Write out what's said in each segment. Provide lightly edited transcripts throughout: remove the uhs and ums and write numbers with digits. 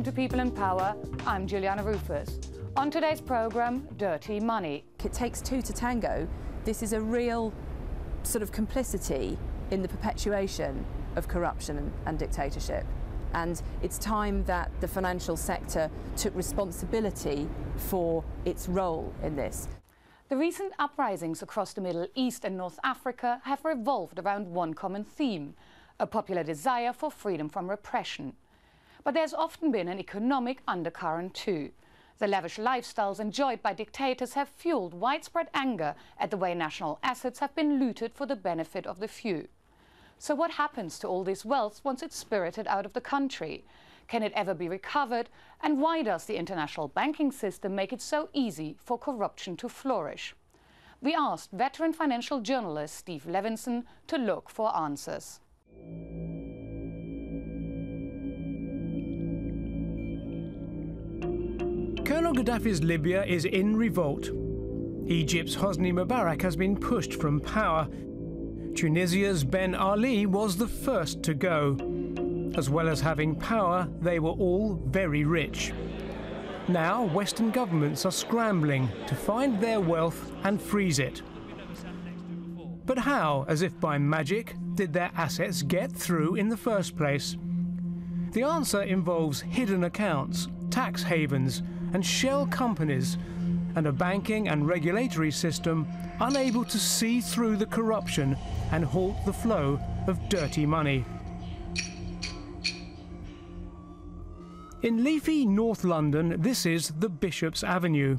welcome to People in Power. I'm Juliana Rufus. On today's programme, Dirty Money. It takes two to tango. This is a real sort of complicity in the perpetuation of corruption and dictatorship. And it's time that the financial sector took responsibility for its role in this. The recent uprisings across the Middle East and North Africa have revolved around one common theme, a popular desire for freedom from repression. But there's often been an economic undercurrent too. The lavish lifestyles enjoyed by dictators have fueled widespread anger at the way national assets have been looted for the benefit of the few. So what happens to all this wealth once it's spirited out of the country? Can it ever be recovered? And why does the international banking system make it so easy for corruption to flourish? We asked veteran financial journalist Steve Levinson to look for answers. Colonel Gaddafi's Libya is in revolt. Egypt's Hosni Mubarak has been pushed from power. Tunisia's Ben Ali was the first to go. As well as having power, they were all very rich. Now, Western governments are scrambling to find their wealth and freeze it. But how, as if by magic, did their assets get through in the first place? The answer involves hidden accounts, tax havens, and shell companies, and a banking and regulatory system unable to see through the corruption and halt the flow of dirty money. In leafy North London, this is the Bishop's Avenue,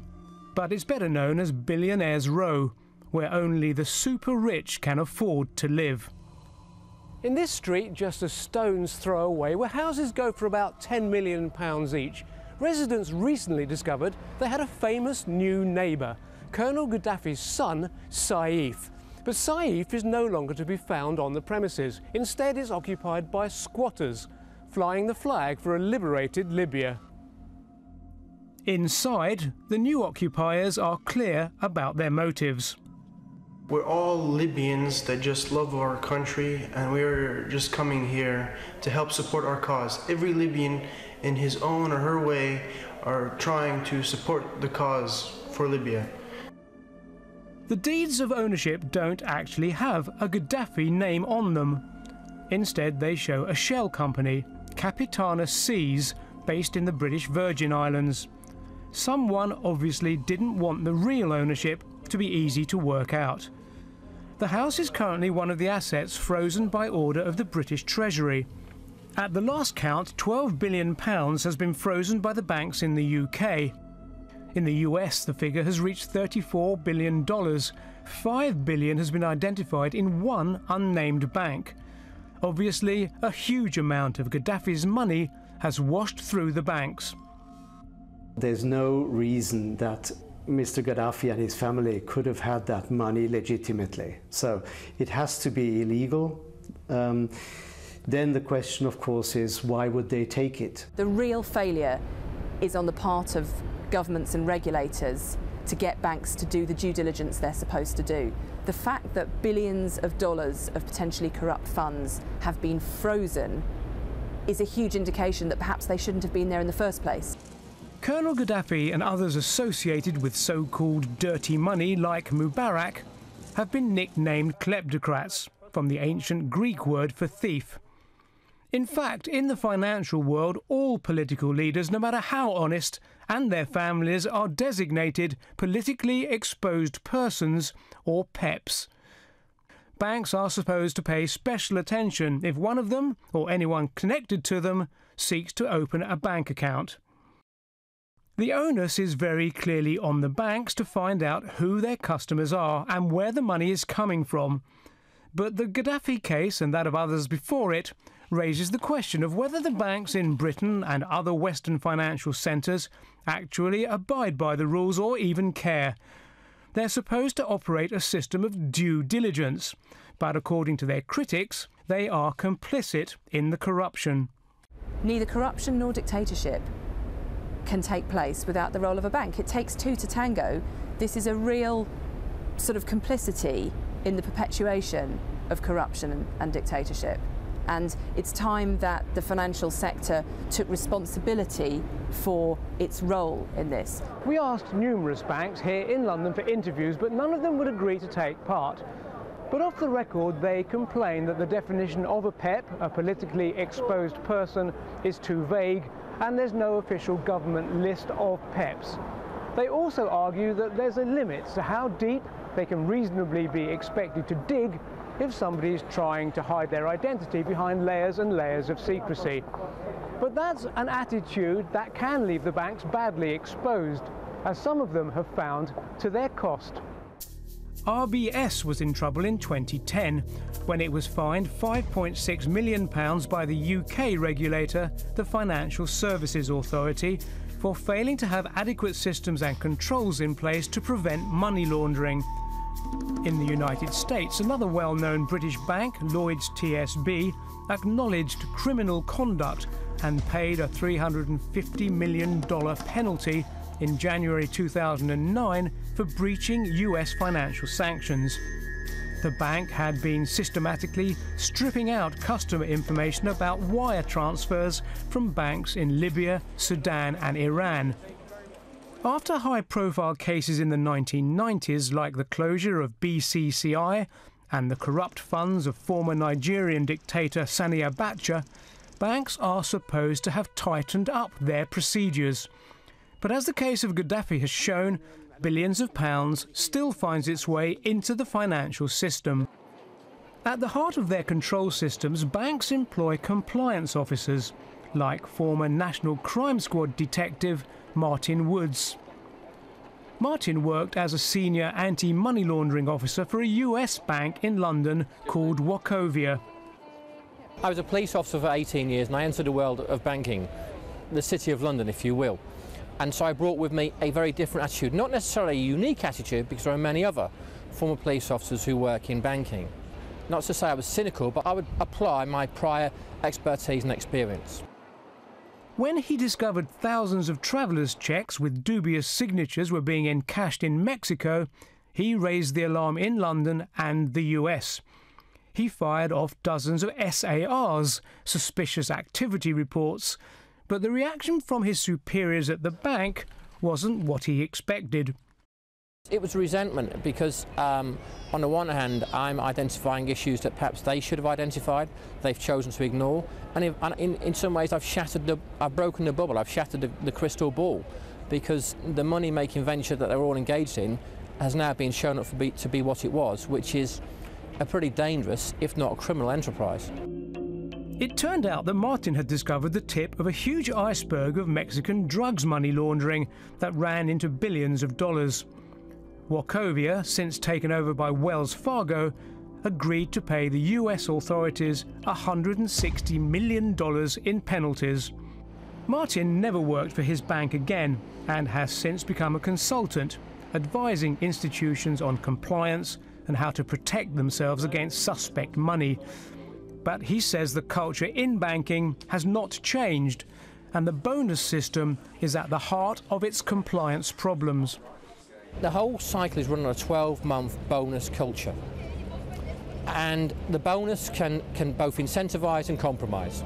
but it's better known as Billionaires Row, where only the super rich can afford to live. In this street, just a stone's throw away, where houses go for about £10 million each, residents recently discovered they had a famous new neighbour, Colonel Gaddafi's son, Saif. But Saif is no longer to be found on the premises. Instead, it's occupied by squatters, flying the flag for a liberated Libya. Inside, the new occupiers are clear about their motives. We're all Libyans that just love our country, and we're just coming here to help support our cause. Every Libyan, in his own or her way, are trying to support the cause for Libya. The deeds of ownership don't actually have a Gaddafi name on them. Instead, they show a shell company, Capitana Seas, based in the British Virgin Islands. Someone obviously didn't want the real ownership to be easy to work out. The house is currently one of the assets frozen by order of the British Treasury. At the last count, £12 billion has been frozen by the banks in the UK. In the US, the figure has reached $34 billion. $5 billion has been identified in one unnamed bank. Obviously, a huge amount of Gaddafi's money has washed through the banks. There's no reason that Mr. Gaddafi and his family could have had that money legitimately. So it has to be illegal. Then the question, of course, is why would they take it? The real failure is on the part of governments and regulators to get banks to do the due diligence they're supposed to do. The fact that billions of dollars of potentially corrupt funds have been frozen is a huge indication that perhaps they shouldn't have been there in the first place. Colonel Gaddafi and others associated with so-called dirty money, like Mubarak, have been nicknamed kleptocrats, from the ancient Greek word for thief. In fact, in the financial world, all political leaders, no matter how honest, and their families are designated politically exposed persons, or PEPs. Banks are supposed to pay special attention if one of them, or anyone connected to them, seeks to open a bank account. The onus is very clearly on the banks to find out who their customers are and where the money is coming from. But the Gaddafi case, and that of others before it, raises the question of whether the banks in Britain and other Western financial centres actually abide by the rules or even care. They're supposed to operate a system of due diligence, but according to their critics, they are complicit in the corruption. Neither corruption nor dictatorship can take place without the role of a bank. It takes two to tango. This is a real sort of complicity in the perpetuation of corruption and dictatorship. And it's time that the financial sector took responsibility for its role in this. We asked numerous banks here in London for interviews, but none of them would agree to take part. But off the record, they complain that the definition of a PEP, a politically exposed person, is too vague, and there's no official government list of PEPs. They also argue that there's a limit to how deep they can reasonably be expected to dig if somebody is trying to hide their identity behind layers and layers of secrecy. But that's an attitude that can leave the banks badly exposed, as some of them have found to their cost. RBS was in trouble in 2010 when it was fined £5.6 million by the UK regulator, the Financial Services Authority, for failing to have adequate systems and controls in place to prevent money laundering. In the United States, another well-known British bank, Lloyds TSB, acknowledged criminal conduct and paid a $350 million penalty in January 2009 for breaching US financial sanctions. The bank had been systematically stripping out customer information about wire transfers from banks in Libya, Sudan and Iran. After high-profile cases in the 1990s, like the closure of BCCI and the corrupt funds of former Nigerian dictator Sani Abacha, banks are supposed to have tightened up their procedures. But as the case of Gaddafi has shown, billions of pounds still finds its way into the financial system. At the heart of their control systems, banks employ compliance officers, like former National Crime Squad detective Martin Woods. Martin worked as a senior anti-money laundering officer for a US bank in London called Wachovia. I was a police officer for 18 years and I entered the world of banking, the City of London, if you will. And so I brought with me a very different attitude, not necessarily a unique attitude, because there are many other former police officers who work in banking. Not to say I was cynical, but I would apply my prior expertise and experience. When he discovered thousands of travellers' checks with dubious signatures were being encashed in Mexico, he raised the alarm in London and the US. He fired off dozens of SARs, suspicious activity reports, but the reaction from his superiors at the bank wasn't what he expected. It was resentment because, on the one hand, I'm identifying issues that perhaps they should have identified, they've chosen to ignore, and in some ways I've broken the bubble, I've shattered the crystal ball, because the money-making venture that they're all engaged in has now been shown up to be what it was, which is a pretty dangerous, if not a criminal enterprise. It turned out that Martin had discovered the tip of a huge iceberg of Mexican drugs money laundering that ran into billions of dollars. Wachovia, since taken over by Wells Fargo, agreed to pay the US authorities $160 million in penalties. Martin never worked for his bank again and has since become a consultant, advising institutions on compliance and how to protect themselves against suspect money. But he says the culture in banking has not changed, and the bonus system is at the heart of its compliance problems. The whole cycle is run on a 12-month bonus culture, and the bonus can both incentivise and compromise.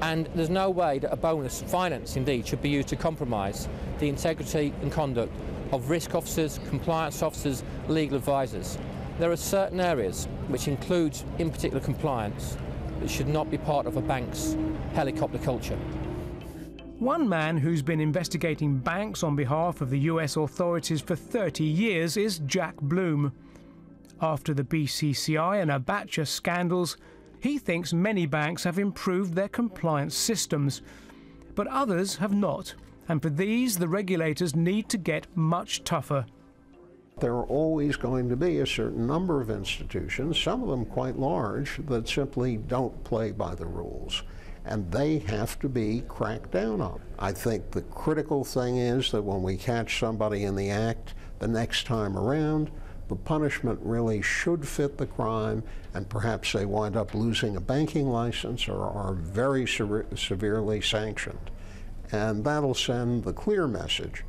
And there's no way that a bonus, finance indeed, should be used to compromise the integrity and conduct of risk officers, compliance officers, legal advisors. There are certain areas, which includes in particular compliance, that should not be part of a bank's helicopter culture. One man who's been investigating banks on behalf of the US authorities for 30 years is Jack Bloom. After the BCCI and Abacha scandals, he thinks many banks have improved their compliance systems, but others have not, and for these the regulators need to get much tougher. There are always going to be a certain number of institutions, some of them quite large, that simply don't play by the rules, and they have to be cracked down on. I think the critical thing is that when we catch somebody in the act the next time around, the punishment really should fit the crime, and perhaps they wind up losing a banking license or are very severely sanctioned. And that'll send the clear message,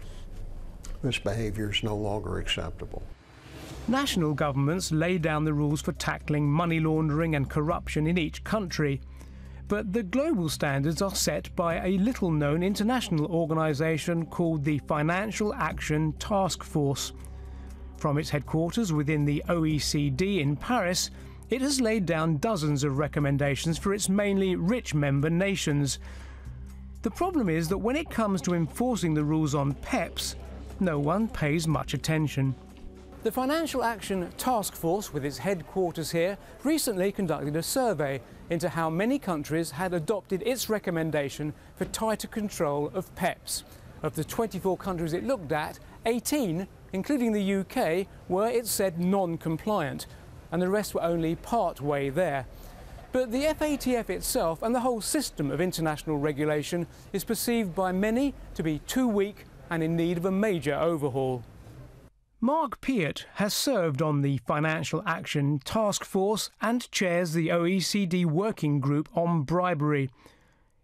this behavior is no longer acceptable. National governments lay down the rules for tackling money laundering and corruption in each country, but the global standards are set by a little-known international organisation called the Financial Action Task Force. From its headquarters within the OECD in Paris, it has laid down dozens of recommendations for its mainly rich member nations. The problem is that when it comes to enforcing the rules on PEPs, no one pays much attention. The Financial Action Task Force, with its headquarters here, recently conducted a survey into how many countries had adopted its recommendation for tighter control of PEPs. Of the 24 countries it looked at, 18, including the UK, were, it said, non-compliant, and the rest were only part way there. But the FATF itself and the whole system of international regulation is perceived by many to be too weak and in need of a major overhaul. Mark Piat has served on the Financial Action Task Force and chairs the OECD Working Group on Bribery.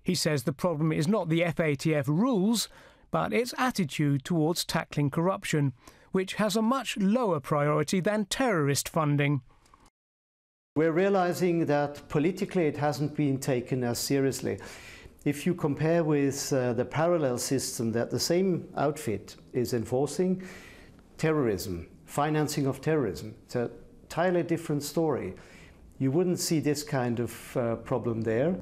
He says the problem is not the FATF rules, but its attitude towards tackling corruption, which has a much lower priority than terrorist funding. We're realizing that politically it hasn't been taken as seriously. If you compare with the parallel system that the same outfit is enforcing, terrorism, financing of terrorism, it's an entirely different story. You wouldn't see this kind of problem there.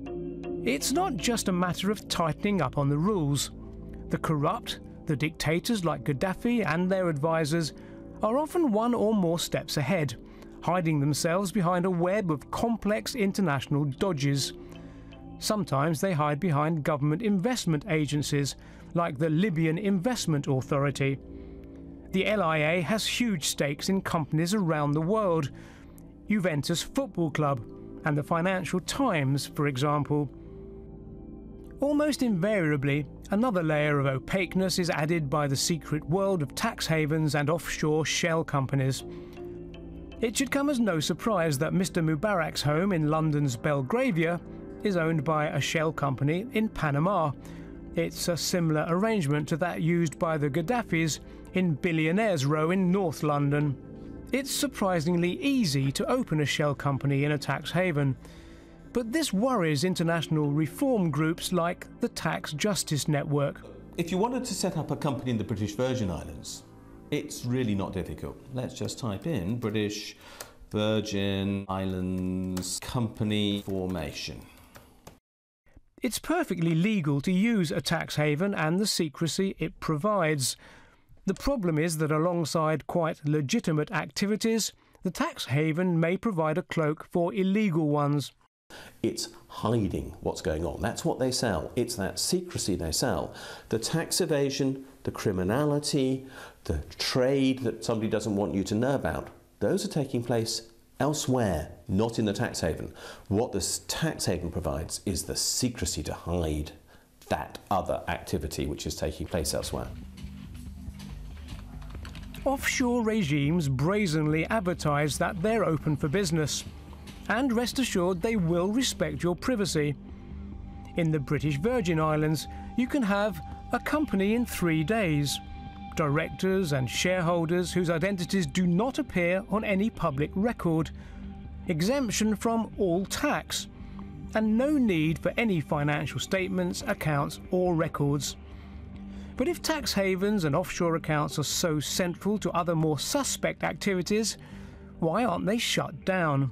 It's not just a matter of tightening up on the rules. The corrupt, the dictators like Gaddafi and their advisers, are often one or more steps ahead, hiding themselves behind a web of complex international dodges. Sometimes they hide behind government investment agencies, like the Libyan Investment Authority. The LIA has huge stakes in companies around the world, Juventus Football Club and the Financial Times, for example. Almost invariably, another layer of opaqueness is added by the secret world of tax havens and offshore shell companies. It should come as no surprise that Mr. Mubarak's home in London's Belgravia is owned by a shell company in Panama. It's a similar arrangement to that used by the Gaddafis in Billionaires Row in North London. It's surprisingly easy to open a shell company in a tax haven, but this worries international reform groups like the Tax Justice Network. If you wanted to set up a company in the British Virgin Islands, it's really not difficult. Let's just type in British Virgin Islands company formation. It's perfectly legal to use a tax haven and the secrecy it provides. The problem is that alongside quite legitimate activities, the tax haven may provide a cloak for illegal ones. It's hiding what's going on. That's what they sell. It's that secrecy they sell. The tax evasion, the criminality, the trade that somebody doesn't want you to know about, those are taking place elsewhere, not in the tax haven. What this tax haven provides is the secrecy to hide that other activity which is taking place elsewhere. Offshore regimes brazenly advertise that they're open for business, and rest assured they will respect your privacy. In the British Virgin Islands, you can have a company in 3 days. Directors and shareholders whose identities do not appear on any public record, exemption from all tax, and no need for any financial statements, accounts or records. But if tax havens and offshore accounts are so central to other more suspect activities, why aren't they shut down?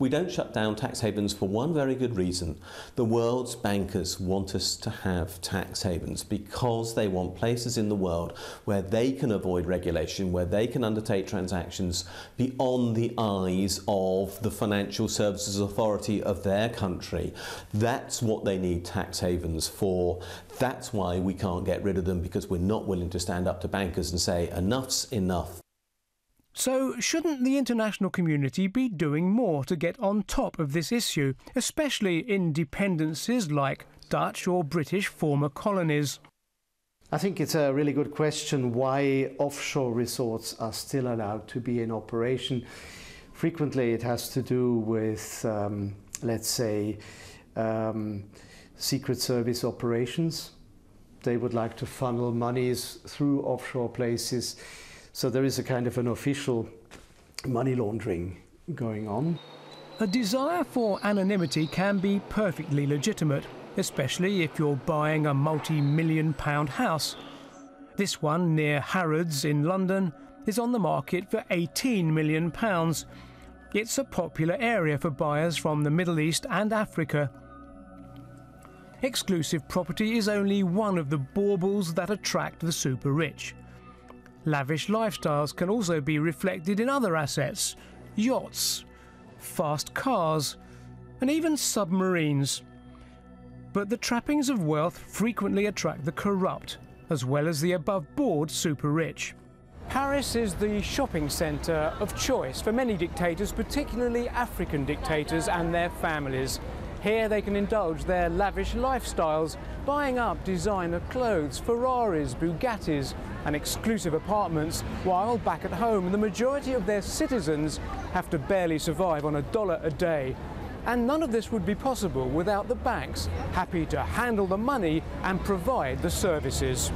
We don't shut down tax havens for one very good reason. The world's bankers want us to have tax havens because they want places in the world where they can avoid regulation, where they can undertake transactions beyond the eyes of the financial services authority of their country. That's what they need tax havens for. That's why we can't get rid of them, because we're not willing to stand up to bankers and say enough's enough. So shouldn't the international community be doing more to get on top of this issue, especially in dependencies like Dutch or British former colonies? I think it's a really good question why offshore resorts are still allowed to be in operation. Frequently it has to do with, let's say, secret service operations. They would like to funnel monies through offshore places. So there is a kind of an official money laundering going on. A desire for anonymity can be perfectly legitimate, especially if you're buying a multi-million-pound house. This one near Harrods in London is on the market for £18 million. It's a popular area for buyers from the Middle East and Africa. Exclusive property is only one of the baubles that attract the super-rich. Lavish lifestyles can also be reflected in other assets, yachts, fast cars, and even submarines. But the trappings of wealth frequently attract the corrupt, as well as the above-board super-rich. Paris is the shopping centre of choice for many dictators, particularly African dictators and their families. Here they can indulge their lavish lifestyles, buying up designer clothes, Ferraris, Bugattis, and exclusive apartments, while back at home the majority of their citizens have to barely survive on $1 a day. And none of this would be possible without the banks, happy to handle the money and provide the services.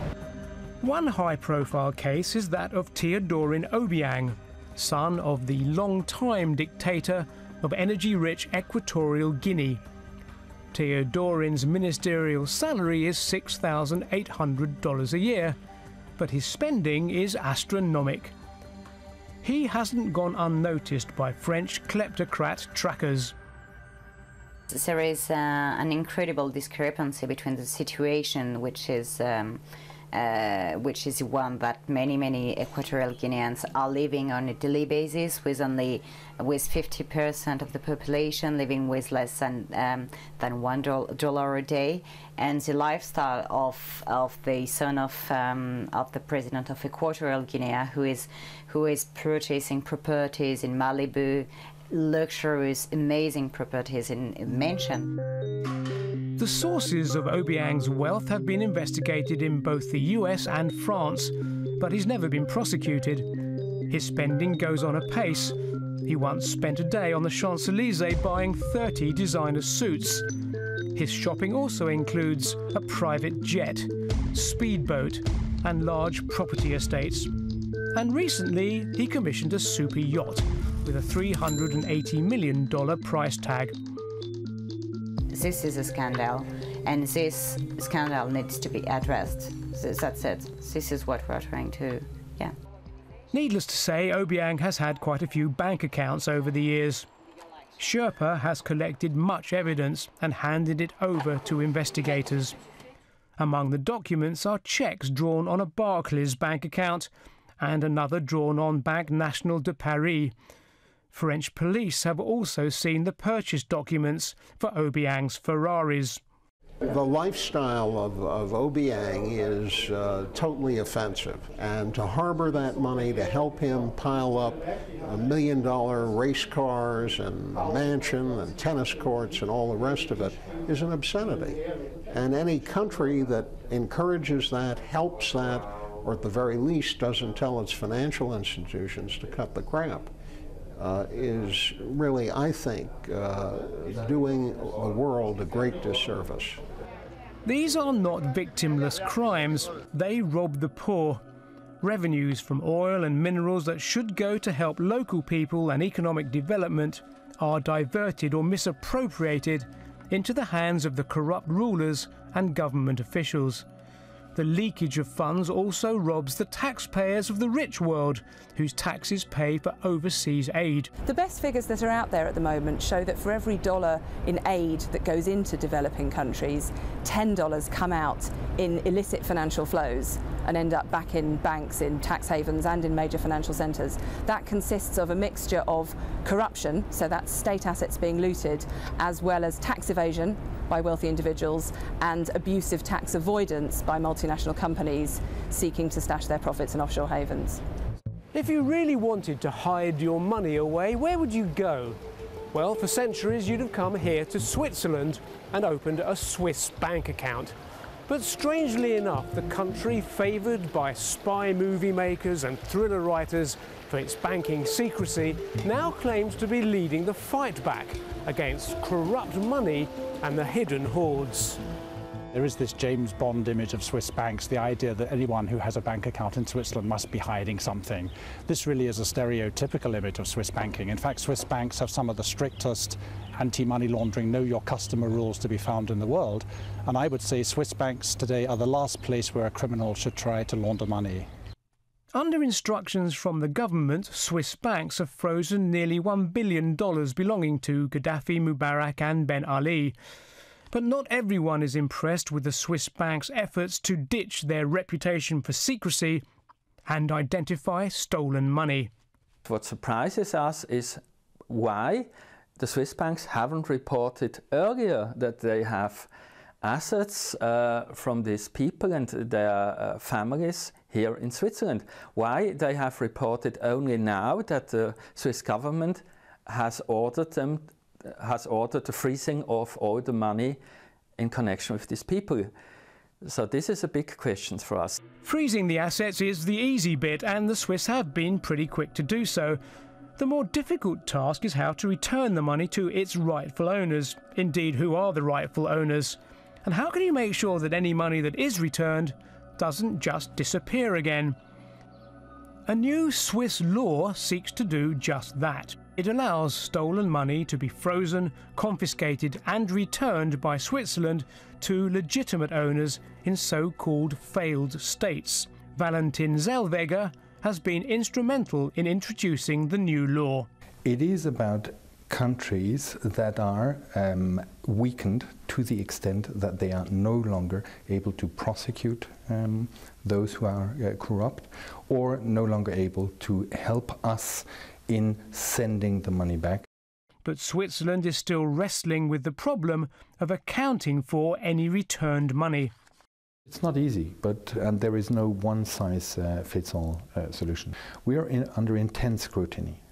One high-profile case is that of Teodorin Obiang, son of the long-time dictator of energy-rich Equatorial Guinea. Teodorin's ministerial salary is $6,800 a year, but his spending is astronomic. He hasn't gone unnoticed by French kleptocrat trackers. There is an incredible discrepancy between the situation, which is one that many Equatorial Guineans are living on a daily basis, with only 50% of the population living with less than $1 a day, and the lifestyle of the son of the president of Equatorial Guinea, who is purchasing properties in Malibu, luxurious, amazing properties in mansion. The sources of Obiang's wealth have been investigated in both the US and France, but he's never been prosecuted. His spending goes on apace. He once spent a day on the Champs-Élysées buying 30 designer suits. His shopping also includes a private jet, speedboat, and large property estates. And recently, he commissioned a super yacht with a $380 million price tag. This is a scandal, and this scandal needs to be addressed. That's it. This is what we're trying to, yeah. Needless to say, Obiang has had quite a few bank accounts over the years. Sherpa has collected much evidence and handed it over to investigators. Among the documents are cheques drawn on a Barclays bank account and another drawn on Banque Nationale de Paris. French police have also seen the purchase documents for Obiang's Ferraris. The lifestyle of Obiang is totally offensive, and to harbor that money, to help him pile up $1 million race cars and a mansion and tennis courts and all the rest of it, is an obscenity. And any country that encourages that, helps that, or at the very least doesn't tell its financial institutions to cut the crap, is really, I think, doing the world a great disservice. These are not victimless crimes. They rob the poor. Revenues from oil and minerals that should go to help local people and economic development are diverted or misappropriated into the hands of the corrupt rulers and government officials. The leakage of funds also robs the taxpayers of the rich world, whose taxes pay for overseas aid. The best figures that are out there at the moment show that for every dollar in aid that goes into developing countries, $10 come out in illicit financial flows and end up back in banks, in tax havens, and in major financial centres. That consists of a mixture of corruption, so that's state assets being looted, as well as tax evasion by wealthy individuals and abusive tax avoidance by multinational companies seeking to stash their profits in offshore havens. If you really wanted to hide your money away, where would you go? Well, for centuries you'd have come here to Switzerland and opened a Swiss bank account. But strangely enough, the country favoured by spy movie makers and thriller writers for its banking secrecy now claims to be leading the fight back against corrupt money and the hidden hoards. There is this James Bond image of Swiss banks, the idea that anyone who has a bank account in Switzerland must be hiding something. This really is a stereotypical image of Swiss banking. In fact, Swiss banks have some of the strictest anti-money laundering, know-your-customer rules to be found in the world. And I would say Swiss banks today are the last place where a criminal should try to launder money. Under instructions from the government, Swiss banks have frozen nearly $1 billion belonging to Gaddafi, Mubarak and Ben Ali. But not everyone is impressed with the Swiss banks' efforts to ditch their reputation for secrecy and identify stolen money. What surprises us is why the Swiss banks haven't reported earlier that they have assets from these people and their families here in Switzerland. Why they have reported only now that the Swiss government has ordered the freezing of all the money in connection with these people. So this is a big question for us. Freezing the assets is the easy bit, and the Swiss have been pretty quick to do so. The more difficult task is how to return the money to its rightful owners. Indeed, who are the rightful owners? And how can you make sure that any money that is returned doesn't just disappear again? A new Swiss law seeks to do just that. It allows stolen money to be frozen, confiscated and returned by Switzerland to legitimate owners in so-called failed states. Valentin Zellweger has been instrumental in introducing the new law. It is about countries that are weakened to the extent that they are no longer able to prosecute those who are corrupt, or no longer able to help us in sending the money back. But Switzerland is still wrestling with the problem of accounting for any returned money. It's not easy, but there is no one-size-fits-all solution. We are under intense scrutiny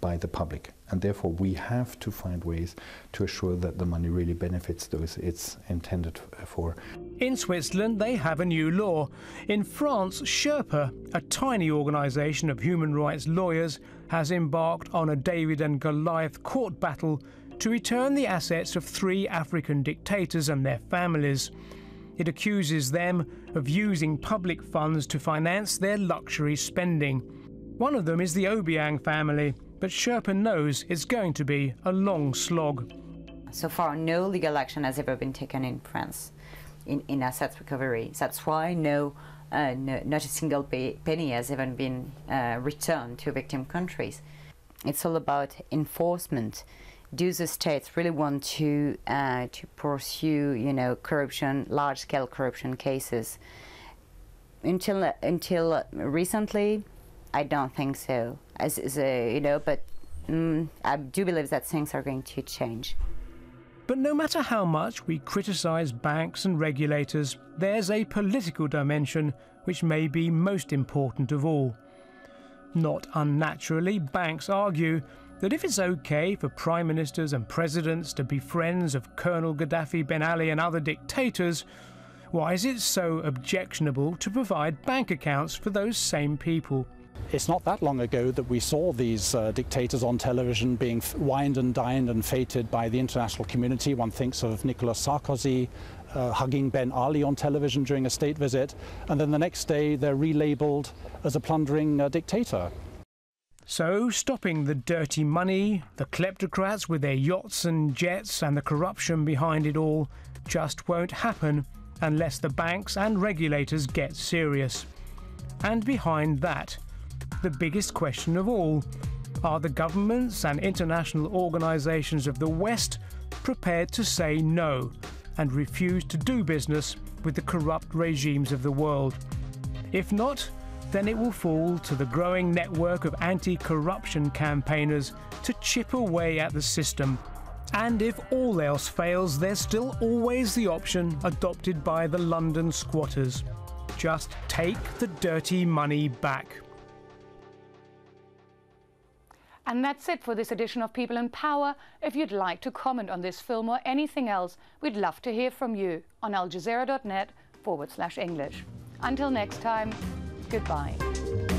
by the public, and therefore we have to find ways to assure that the money really benefits those it's intended for. In Switzerland, they have a new law. In France, Sherpa, a tiny organisation of human rights lawyers, has embarked on a David and Goliath court battle to return the assets of three African dictators and their families. It accuses them of using public funds to finance their luxury spending. One of them is the Obiang family, but Sherpa knows it's going to be a long slog. So far, no legal action has ever been taken in France in assets recovery. That's why not a single penny has even been returned to victim countries. It's all about enforcement. Do the states really want to pursue, corruption, large-scale corruption cases? Until recently, I don't think so. I do believe that things are going to change. But no matter how much we criticise banks and regulators, there's a political dimension which may be most important of all. Not unnaturally, banks argue that if it's okay for prime ministers and presidents to be friends of Colonel Gaddafi, Ben Ali and other dictators, why is it so objectionable to provide bank accounts for those same people? It's not that long ago that we saw these dictators on television being wined and dined and feted by the international community. One thinks of Nicolas Sarkozy hugging Ben Ali on television during a state visit, and then the next day they're relabeled as a plundering dictator. So, stopping the dirty money, the kleptocrats with their yachts and jets and the corruption behind it all just won't happen unless the banks and regulators get serious. And behind that, the biggest question of all, are the governments and international organisations of the West prepared to say no and refuse to do business with the corrupt regimes of the world? If not, then it will fall to the growing network of anti-corruption campaigners to chip away at the system. And if all else fails, there's still always the option adopted by the London squatters. Just take the dirty money back. And that's it for this edition of People in Power. If you'd like to comment on this film or anything else, we'd love to hear from you on aljazeera.net/English. Until next time, goodbye.